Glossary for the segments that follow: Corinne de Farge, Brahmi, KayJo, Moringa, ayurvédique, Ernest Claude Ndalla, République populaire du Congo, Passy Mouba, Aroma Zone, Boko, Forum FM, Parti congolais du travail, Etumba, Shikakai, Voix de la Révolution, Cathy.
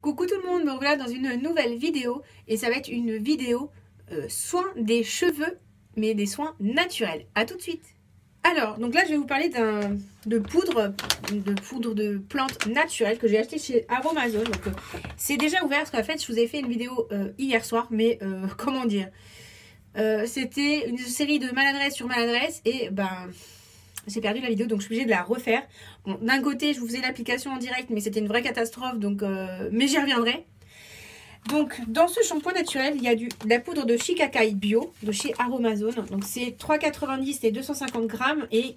Coucou tout le monde, me revoilà dans une nouvelle vidéo et ça va être une vidéo soins des cheveux, mais des soins naturels. A tout de suite. Alors, donc là je vais vous parler de poudre de plantes naturelles que j'ai acheté chez Aroma Zone. Donc c'est déjà ouvert parce qu'en fait je vous ai fait une vidéo hier soir, mais comment dire, c'était une série de maladresse sur maladresse et ben... j'ai perdu la vidéo, donc je suis obligée de la refaire. Bon, d'un côté, je vous faisais l'application en direct, mais c'était une vraie catastrophe, donc mais j'y reviendrai. Donc, dans ce shampoing naturel, il y a de la poudre de Shikakai bio, de chez Aroma Zone. Donc, c'est 3,90 et 250 grammes et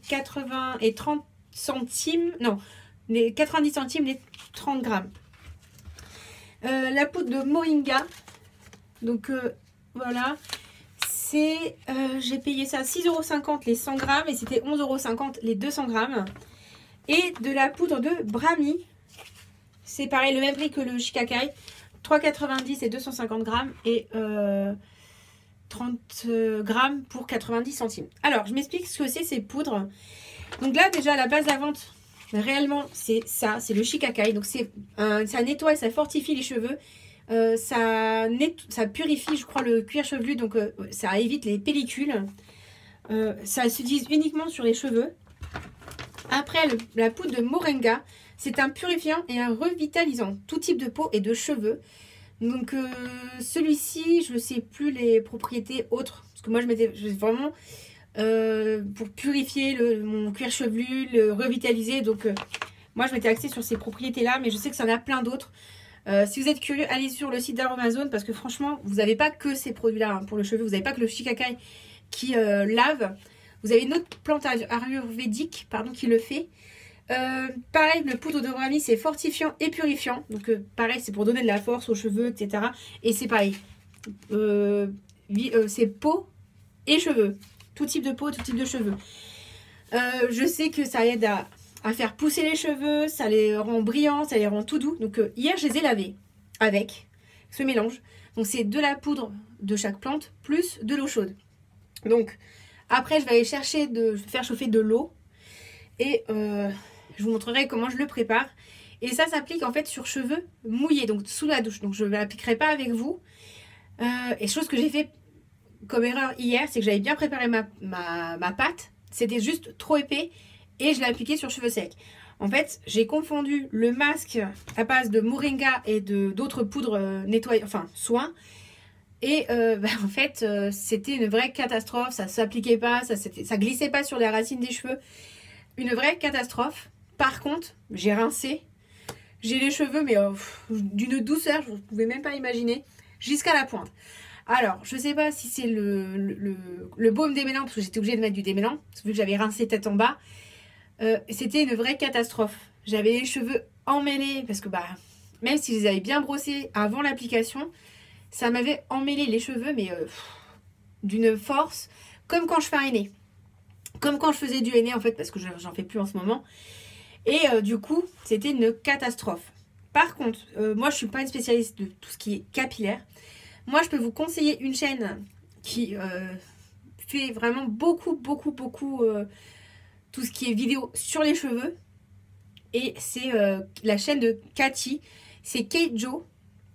30 centimes... Non, les 90 centimes, les 30 grammes. La poudre de Moringa. Donc, voilà... j'ai payé ça 6,50 € les 100 grammes et c'était 11,50 € les 200 grammes. Et de la poudre de Brahmi, c'est pareil, le même prix que le Shikakai, 3,90 € et 250 grammes et 30 grammes pour 90 centimes. Alors, je m'explique ce que c'est ces poudres. Donc là, déjà, la base de la vente, réellement, c'est ça, c'est le Shikakai. Donc, ça nettoie et ça fortifie les cheveux. Ça purifie, je crois, le cuir chevelu, donc ça évite les pellicules. Ça s'utilise uniquement sur les cheveux. Après, la poudre de Moringa, c'est un purifiant et un revitalisant, tout type de peau et de cheveux. Donc celui-ci, je ne sais plus les propriétés autres, parce que moi je m'étais vraiment pour purifier mon cuir chevelu, le revitaliser. Donc moi je m'étais axée sur ces propriétés-là, mais je sais que ça en a plein d'autres. Si vous êtes curieux, allez sur le site d'Aroma Zone parce que franchement, vous n'avez pas que ces produits-là hein, pour le cheveu. Vous n'avez pas que le Shikakai qui lave. Vous avez une autre plante ayurvédique qui le fait. Pareil, le poudre de Brahmi, c'est fortifiant et purifiant. Donc pareil, c'est pour donner de la force aux cheveux, etc. Et c'est pareil, c'est peau et cheveux. Tout type de peau, tout type de cheveux. Je sais que ça aide à faire pousser les cheveux, ça les rend brillants, ça les rend tout doux. Donc hier, je les ai lavés avec ce mélange. Donc c'est de la poudre de chaque plante plus de l'eau chaude. Donc après, je vais aller chercher de faire chauffer de l'eau et je vous montrerai comment je le prépare. Et ça s'applique en fait sur cheveux mouillés, donc sous la douche. Donc je ne l'appliquerai pas avec vous. Et chose que j'ai fait comme erreur hier, c'est que j'avais bien préparé ma pâte. C'était juste trop épais. Et je l'ai appliqué sur cheveux secs. En fait, j'ai confondu le masque à base de Moringa et d'autres poudres soins. Et en fait, c'était une vraie catastrophe. Ça ne s'appliquait pas, ça ne glissait pas sur les racines des cheveux. Une vraie catastrophe. Par contre, j'ai rincé. J'ai les cheveux, mais d'une douceur, vous ne pouvez même pas imaginer, jusqu'à la pointe. Alors, je ne sais pas si c'est le baume démêlant, parce que j'étais obligée de mettre du démêlant, vu que j'avais rincé tête en bas. C'était une vraie catastrophe. J'avais les cheveux emmêlés parce que même si je les avais bien brossés avant l'application, ça m'avait emmêlé les cheveux, mais d'une force, comme quand je farinais. Comme quand je faisais du henné en fait, parce que j'en fais plus en ce moment. Et du coup, c'était une catastrophe. Par contre, moi je ne suis pas une spécialiste de tout ce qui est capillaire. Moi je peux vous conseiller une chaîne qui fait vraiment beaucoup tout ce qui est vidéo sur les cheveux. Et c'est la chaîne de Cathy. C'est KayJo.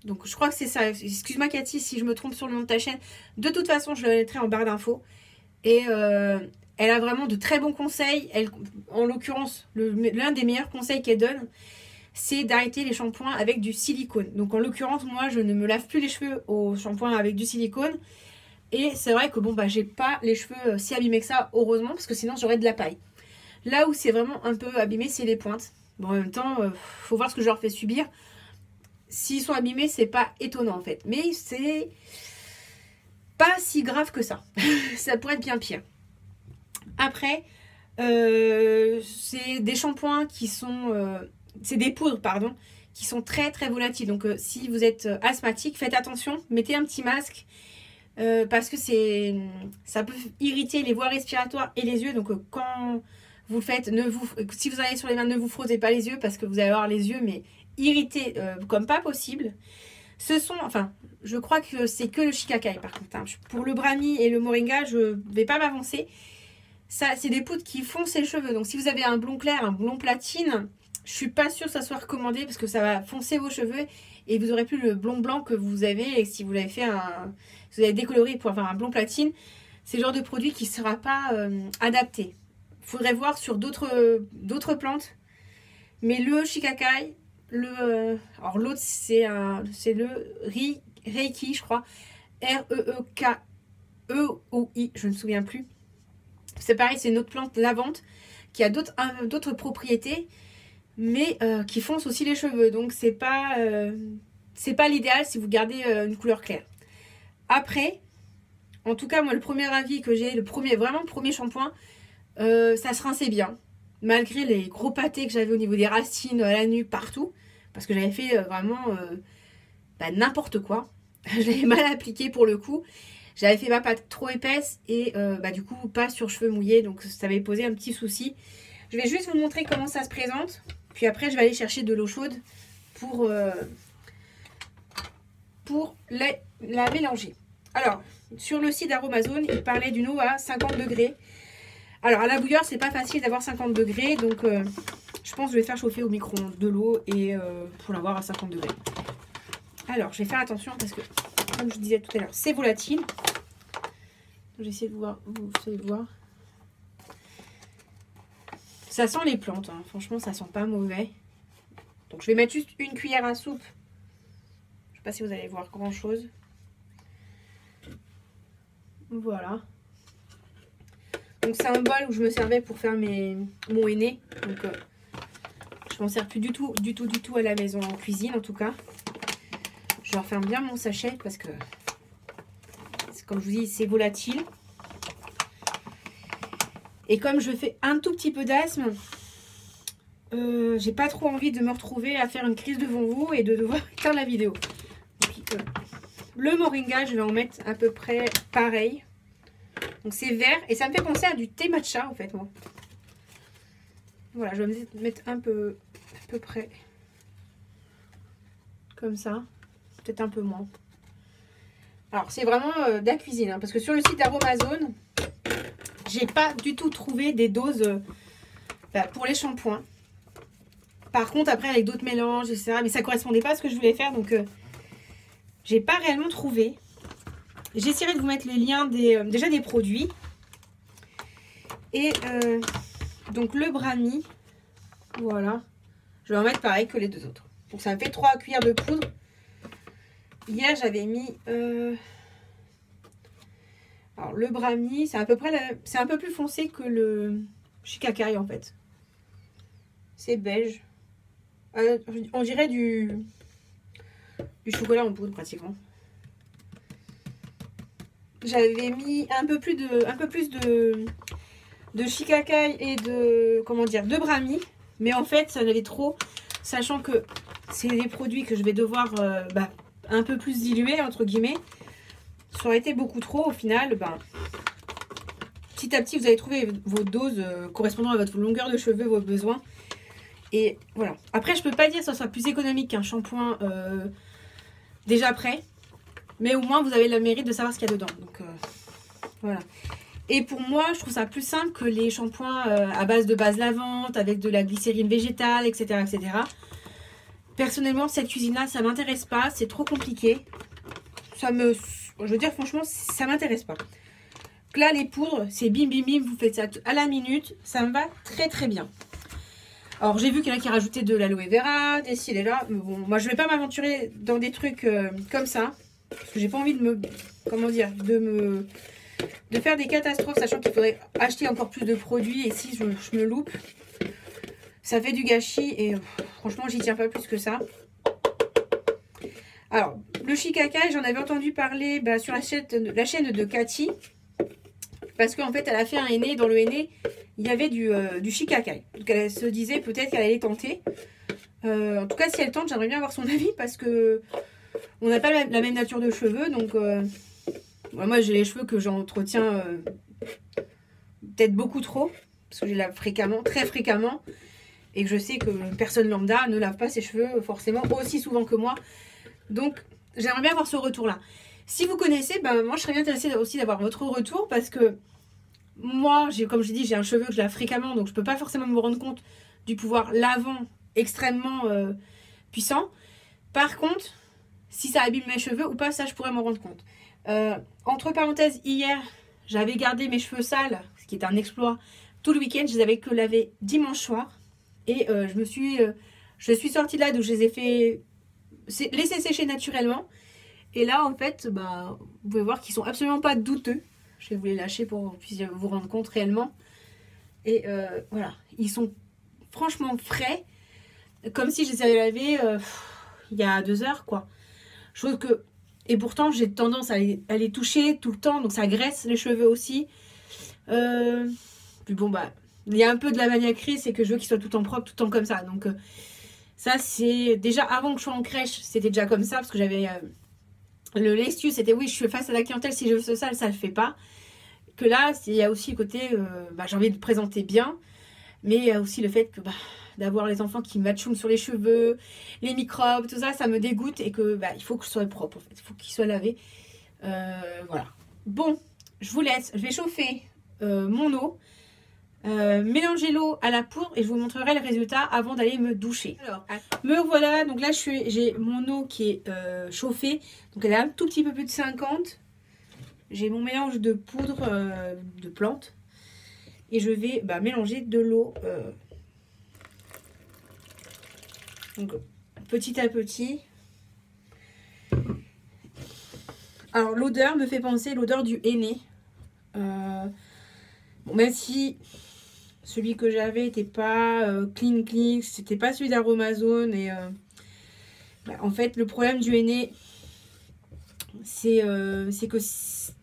Donc je crois que c'est ça. Excuse-moi Cathy si je me trompe sur le nom de ta chaîne. De toute façon, je la mettrai en barre d'infos. Et elle a vraiment de très bons conseils. Elle, en l'occurrence, l'un des meilleurs conseils qu'elle donne, c'est d'arrêter les shampoings avec du silicone. Donc en l'occurrence, moi, je ne me lave plus les cheveux au shampoing avec du silicone. Et c'est vrai que bon, j'ai pas les cheveux si abîmés que ça, heureusement, parce que sinon j'aurais de la paille. Là où c'est vraiment un peu abîmé, c'est les pointes. Bon, en même temps, faut voir ce que je leur fais subir. S'ils sont abîmés, c'est pas étonnant en fait. Mais c'est pas si grave que ça. Ça pourrait être bien pire. Après, c'est des shampoings qui sont... c'est des poudres, pardon, qui sont très très volatiles. Donc si vous êtes asthmatique, faites attention. Mettez un petit masque. Parce que ça peut irriter les voies respiratoires et les yeux. Donc quand... vous faites, si vous allez sur les mains, ne vous frottez pas les yeux parce que vous allez avoir les yeux mais irrités comme pas possible. Ce sont, enfin, je crois que c'est que le Shikakai par contre. Hein. Pour le Brahmi et le Moringa, je ne vais pas m'avancer. Ça, c'est des poudres qui foncent les cheveux. Donc si vous avez un blond clair, un blond platine, Je suis pas sûre que ça soit recommandé parce que ça va foncer vos cheveux et vous aurez plus le blond blanc que vous avez. Et si vous l'avez fait, si vous avez décoloré pour avoir un blond platine, c'est le genre de produit qui ne sera pas adapté. Il faudrait voir sur d'autres plantes. Mais le Shikakai, alors l'autre c'est le Reiki, je crois. R-E-E-K-E-O-I, je ne me souviens plus. C'est pareil, c'est une autre plante lavante qui a d'autres propriétés, mais qui fonce aussi les cheveux. Donc c'est pas l'idéal si vous gardez une couleur claire. Après, en tout cas moi le premier avis que j'ai, le premier shampoing, ça se rinçait bien. Malgré les gros pâtés que j'avais au niveau des racines, à la nuque, partout. Parce que j'avais fait vraiment n'importe quoi. Je l'avais mal appliqué pour le coup. J'avais fait ma pâte trop épaisse et du coup pas sur cheveux mouillés. Donc ça m'avait posé un petit souci. Je vais juste vous montrer comment ça se présente. Puis après je vais aller chercher de l'eau chaude pour la mélanger. Alors sur le site d'Aroma Zone, il parlait d'une eau à 50 degrés. Alors à la bouilloire, c'est pas facile d'avoir 50 degrés, donc je pense que je vais faire chauffer au micro-ondes de l'eau et pour l'avoir à 50 degrés. Alors je vais faire attention parce que, comme je disais tout à l'heure, c'est volatile. J'essaie de voir, vous essayez de voir. Ça sent les plantes, hein. Franchement ça sent pas mauvais. Donc je vais mettre juste une cuillère à soupe. Je sais pas si vous allez voir grand chose. Voilà. Donc c'est un bol où je me servais pour faire mon henné. Donc je m'en sers plus du tout à la maison, en cuisine en tout cas. Je referme bien mon sachet parce que, comme je vous dis, c'est volatile. Et comme je fais un tout petit peu d'asthme, j'ai pas trop envie de me retrouver à faire une crise devant vous et de devoir éteindre la vidéo. Puis, le moringa, je vais en mettre à peu près pareil. Donc c'est vert et ça me fait penser à du thé matcha en fait moi. Voilà, je vais mettre un peu à peu près comme ça, peut-être un peu moins. Alors c'est vraiment de la cuisine hein, parce que sur le site d'Aroma Zone, j'ai pas du tout trouvé des doses pour les shampoings. Par contre après avec d'autres mélanges etc, mais ça correspondait pas à ce que je voulais faire donc j'ai pas réellement trouvé. J'essaierai de vous mettre les liens déjà des produits. Et donc le Brahmi, voilà. Je vais en mettre pareil que les deux autres. Donc ça me fait 3 cuillères de poudre. Hier j'avais mis... Alors le Brahmi, c'est un peu plus foncé que le Shikakai en fait. C'est beige. On dirait du chocolat en poudre pratiquement. J'avais mis un peu plus de Shikakai et de Brahmi, mais en fait ça en avait trop, sachant que c'est des produits que je vais devoir un peu plus diluer entre guillemets. Ça aurait été beaucoup trop au final. Petit à petit vous allez trouver vos doses correspondant à votre longueur de cheveux, vos besoins, et voilà. Après je peux pas dire que ça sera plus économique qu'un shampoing déjà prêt. Mais au moins, vous avez le mérite de savoir ce qu'il y a dedans. Donc, voilà. Et pour moi, je trouve ça plus simple que les shampoings à base de base lavante, avec de la glycérine végétale, etc. etc. Personnellement, cette cuisine-là, ça ne m'intéresse pas. C'est trop compliqué. Je veux dire, franchement, ça ne m'intéresse pas. Donc là, les poudres, c'est bim, bim, bim. Vous faites ça à la minute. Ça me va très, très bien. Alors, j'ai vu qu'il y en a qui rajoutaient de l'aloe vera, des ci, des là. Mais bon, moi, je ne vais pas m'aventurer dans des trucs comme ça. Parce que j'ai pas envie de me... Comment dire, de faire des catastrophes, sachant qu'il faudrait acheter encore plus de produits. Et si je me loupe, ça fait du gâchis. Et franchement, j'y tiens pas plus que ça. Alors, le Shikakai, j'en avais entendu parler sur la chaîne de Cathy. Parce qu'en fait, elle a fait un henné. Dans le henné, il y avait du Shikakai. Donc, elle se disait peut-être qu'elle allait tenter. En tout cas, si elle tente, j'aimerais bien avoir son avis. Parce que... on n'a pas la même nature de cheveux, donc moi j'ai les cheveux que j'entretiens peut-être beaucoup trop, parce que je les lave fréquemment, très fréquemment, et que je sais que personne lambda ne lave pas ses cheveux forcément aussi souvent que moi, donc j'aimerais bien avoir ce retour-là. Si vous connaissez, moi je serais bien intéressée aussi d'avoir votre retour, parce que moi, comme je l'ai dit, j'ai un cheveu que je lave fréquemment, donc je ne peux pas forcément me rendre compte du pouvoir lavant extrêmement puissant. Par contre, si ça abîme mes cheveux ou pas, ça je pourrais m'en rendre compte. Entre parenthèses, hier, j'avais gardé mes cheveux sales, ce qui est un exploit, tout le week-end. Je les avais que lavés dimanche soir. Et je suis sortie de là, donc je les ai fait laisser sécher naturellement. Et là, en fait, bah, vous pouvez voir qu'ils sont absolument pas douteux. Je vais vous les lâcher pour que vous puissiez vous rendre compte réellement. Et voilà, ils sont franchement frais. Comme si je les avais lavés il y a 2 heures, quoi. Je trouve que... Et pourtant, j'ai tendance à les toucher tout le temps. Donc, ça graisse les cheveux aussi. Puis bon, bah, il y a un peu de la maniaquerie. C'est que je veux qu'ils soient tout le temps propres, tout le temps comme ça. Donc, ça, c'est... Déjà, avant que je sois en crèche, c'était déjà comme ça. Parce que j'avais... le laitu, c'était oui, je suis face à la clientèle. Si je veux ce sale, ça le fait pas. Que là, il y a aussi le côté... bah, j'ai envie de présenter bien. Mais il y a aussi le fait que... Bah, d'avoir les enfants qui m'atchoument sur les cheveux, les microbes, tout ça, ça me dégoûte. Et que bah, il faut que je sois propre, en fait. Il faut qu'il soit lavé. Voilà. Bon, je vous laisse. Je vais chauffer mon eau, mélanger l'eau à la poudre et je vous montrerai le résultat avant d'aller me doucher. Alors, me voilà. Donc là, j'ai mon eau qui est chauffée. Donc elle a un tout petit peu plus de 50. J'ai mon mélange de poudre de plantes. Et je vais bah, mélanger de l'eau... Donc, petit à petit. Alors, l'odeur me fait penser à l'odeur du henné. Bon, même si celui que j'avais n'était pas clean, c'était pas celui d'Aroma Zone. Et bah, en fait, le problème du henné, c'est que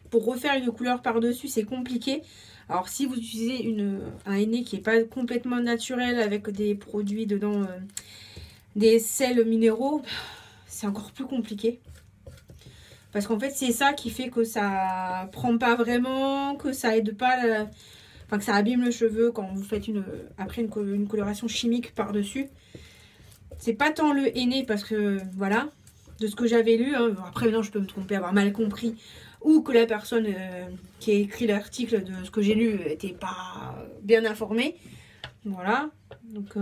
pour refaire une couleur par-dessus, c'est compliqué. Alors, si vous utilisez un henné qui n'est pas complètement naturel avec des produits dedans... des sels minéraux, c'est encore plus compliqué. Parce qu'en fait, c'est ça qui fait que ça prend pas vraiment, que ça aide pas, enfin que ça abîme le cheveu quand vous faites après une coloration chimique par-dessus. C'est pas tant le henné parce que, voilà, de ce que j'avais lu, hein, après maintenant je peux me tromper, avoir mal compris, ou que la personne qui a écrit l'article de ce que j'ai lu n'était pas bien informée. Voilà, donc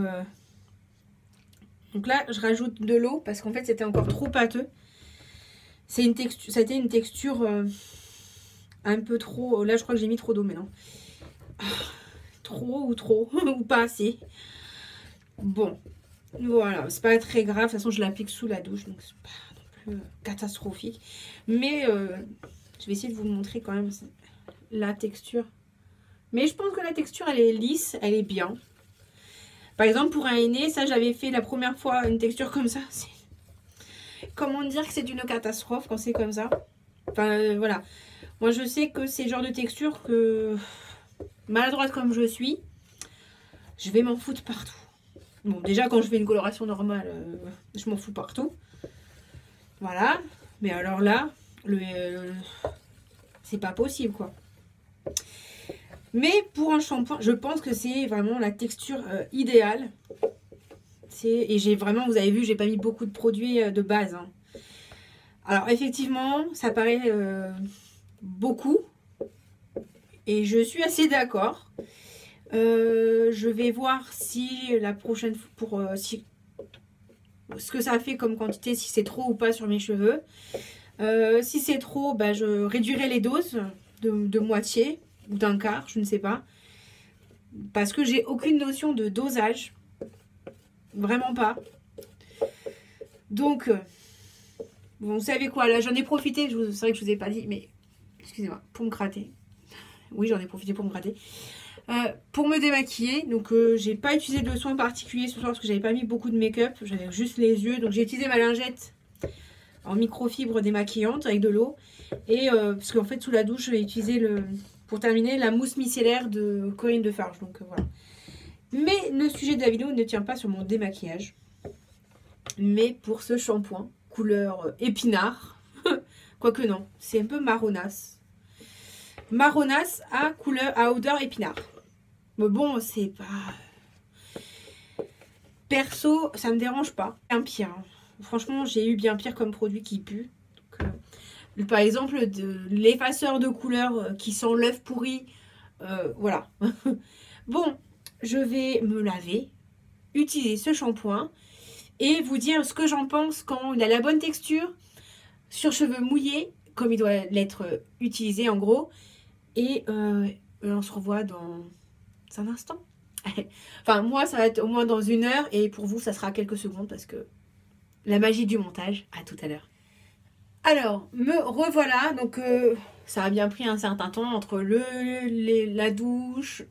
là, je rajoute de l'eau parce qu'en fait, c'était encore trop pâteux. C'est une texture, ça a été une texture un peu trop... Là, je crois que j'ai mis trop d'eau maintenant. Ah, trop ou pas assez. Bon, voilà. C'est pas très grave. De toute façon, je l'applique sous la douche. Donc, c'est pas non plus catastrophique. Mais je vais essayer de vous montrer quand même la texture. Mais je pense que la texture, elle est lisse. Elle est bien. Par exemple, pour un henné, ça, j'avais fait la première fois une texture comme ça. Comment dire que c'est une catastrophe quand c'est comme ça? Enfin, voilà. Moi, je sais que c'est le genre de texture que, maladroite comme je suis, je vais m'en foutre partout. Bon, déjà, quand je fais une coloration normale, je m'en fous partout. Voilà. Mais alors là, c'est pas possible, quoi. Mais pour un shampoing, je pense que c'est vraiment la texture idéale. Et j'ai vraiment, vous avez vu, j'ai pas mis beaucoup de produits de base. Hein. Alors effectivement, ça paraît beaucoup. Et je suis assez d'accord. Je vais voir si la prochaine fois, ce que ça fait comme quantité, si c'est trop ou pas sur mes cheveux. Si c'est trop, bah, je réduirai les doses de moitié. Ou d'un quart, je ne sais pas. Parce que j'ai aucune notion de dosage. Vraiment pas. Donc, bon, vous savez quoi, là j'en ai profité. C'est vrai que je ne vous ai pas dit, mais excusez-moi, pour me gratter. Oui, j'en ai profité pour me gratter. Pour me démaquiller. Donc, j'ai pas utilisé de soin particulier ce soir parce que j'avais pas mis beaucoup de make-up. J'avais juste les yeux. Donc, j'ai utilisé ma lingette en microfibre démaquillante avec de l'eau. Et parce qu'en fait, sous la douche, je vais utiliser pour terminer, la mousse micellaire de Corinne de Farge. Donc voilà. Mais le sujet de la vidéo ne tient pas sur mon démaquillage. Mais pour ce shampoing, couleur épinard. Quoique non, c'est un peu marronasse. Marronasse à odeur épinard. Mais bon, c'est pas... Perso, ça me dérange pas. Bien pire. Hein. Franchement, j'ai eu bien pire comme produit qui pue. Donc, par exemple, l'effaceur de couleur qui sent l'œuf pourri. Voilà. Bon, je vais me laver. utiliser ce shampoing et vous dire ce que j'en pense quand il a la bonne texture sur cheveux mouillés, comme il doit l'être utilisé en gros. Et on se revoit dans un instant. Enfin, moi, ça va être au moins dans 1 heure et pour vous, ça sera quelques secondes parce que la magie du montage, à tout à l'heure. Alors, me revoilà. Donc, ça a bien pris un certain temps entre la douche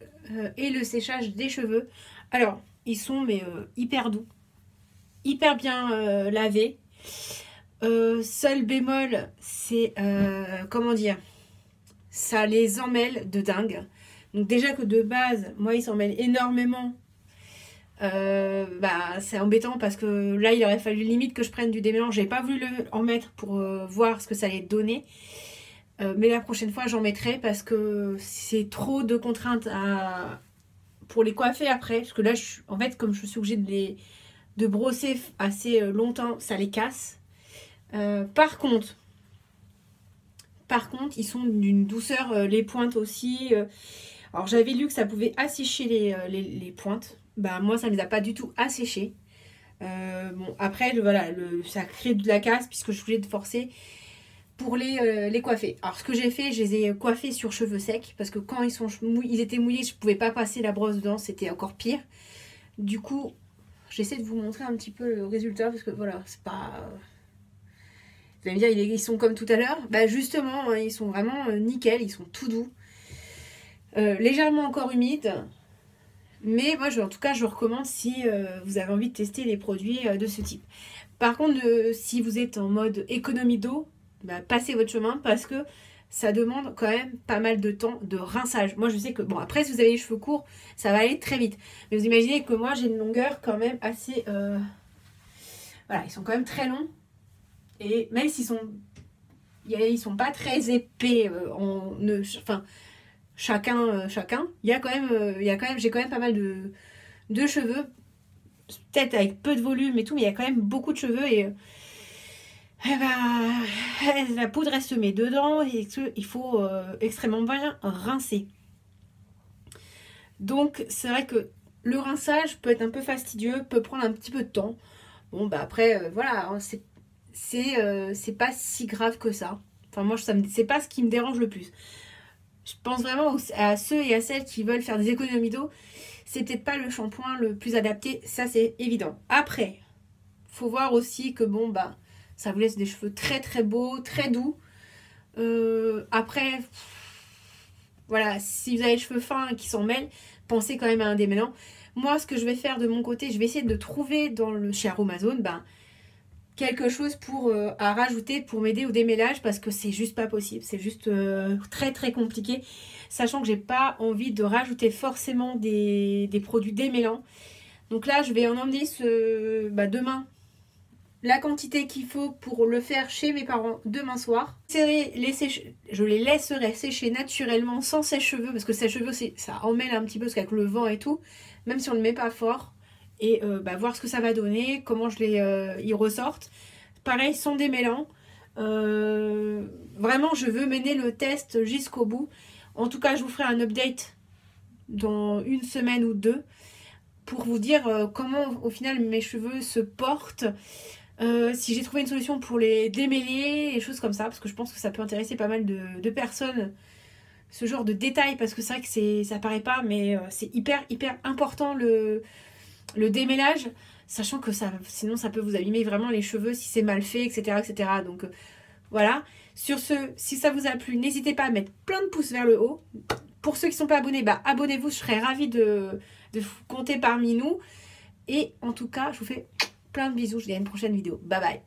et le séchage des cheveux. Alors, ils sont mais hyper doux, hyper bien lavés. Seul bémol, c'est, comment dire, ça les emmêle de dingue. Donc déjà que de base, moi, il s'emmêle énormément. C'est embêtant parce que là, il aurait fallu limite que je prenne du démélange. J'ai pas voulu en mettre pour voir ce que ça allait donner. Mais la prochaine fois, j'en mettrai parce que c'est trop de contraintes pour les coiffer après. Parce que là, en fait, comme je suis obligée de brosser assez longtemps, ça les casse. Par contre, ils sont d'une douceur, les pointes aussi. Alors, j'avais lu que ça pouvait assécher les pointes. Bah, moi, ça ne les a pas du tout asséchées. Bon, après, voilà, ça crée de la casse puisque je voulais te forcer pour les coiffer. Alors, ce que j'ai fait, je les ai coiffés sur cheveux secs parce que quand ils étaient mouillés, je ne pouvais pas passer la brosse dedans. C'était encore pire. Du coup, j'essaie de vous montrer un petit peu le résultat parce que, voilà, c'est pas... Vous allez me dire, ils sont comme tout à l'heure. Bah justement, ils sont vraiment nickel, ils sont tout doux. Légèrement encore humides. Mais moi, en tout cas, je recommande si vous avez envie de tester les produits de ce type. Par contre, si vous êtes en mode économie d'eau, bah, passez votre chemin parce que ça demande quand même pas mal de temps de rinçage. Moi, je sais que... Bon, après, si vous avez les cheveux courts, ça va aller très vite. Mais vous imaginez que moi, j'ai une longueur quand même assez... Voilà, ils sont quand même très longs. Et même s'ils sont, pas très épais, enfin chacun, j'ai quand même pas mal de cheveux, peut-être avec peu de volume et tout, mais il y a quand même beaucoup de cheveux et bah, la poudre elle se met dedans et il faut extrêmement bien rincer. Donc c'est vrai que le rinçage peut être un peu fastidieux, peut prendre un petit peu de temps. Bon bah après voilà, c'est pas si grave que ça. Enfin moi c'est pas ce qui me dérange le plus. Je pense vraiment à ceux et à celles qui veulent faire des économies d'eau. C'est peut-être pas le shampoing le plus adapté, ça c'est évident. Après, faut voir aussi que bon bah ça vous laisse des cheveux très très beaux, très doux. Après voilà, si vous avez les cheveux fins et qui s'en mêlent, pensez quand même à un démêlant. Moi ce que je vais faire de mon côté, je vais essayer de trouver chez Aroma Zone quelque chose à rajouter pour m'aider au démêlage parce que c'est juste pas possible, c'est juste très très compliqué, sachant que j'ai pas envie de rajouter forcément des produits démêlants. Donc là je vais en emmener demain la quantité qu'il faut pour le faire chez mes parents demain soir. Je les laisserai sécher naturellement sans sèche-cheveux parce que sèche-cheveux ça emmêle un petit peu parce qu'avec le vent et tout, même si on ne le met pas fort. Et voir ce que ça va donner, comment ils ressortent. Pareil, sans démêlant. Vraiment, je veux mener le test jusqu'au bout. En tout cas, je vous ferai un update dans 1 semaine ou 2 pour vous dire comment, au final, mes cheveux se portent. Si j'ai trouvé une solution pour les démêler, et choses comme ça. Parce que je pense que ça peut intéresser pas mal de personnes, ce genre de détails. Parce que c'est vrai que ça paraît pas, mais c'est hyper, hyper important le démêlage, sachant que sinon ça peut vous abîmer vraiment les cheveux si c'est mal fait, etc. etc. Donc voilà, sur ce, si ça vous a plu, n'hésitez pas à mettre plein de pouces vers le haut. Pour ceux qui ne sont pas abonnés, bah, abonnez-vous, je serais ravie de vous compter parmi nous. Et en tout cas, je vous fais plein de bisous, je vous dis à une prochaine vidéo. Bye bye.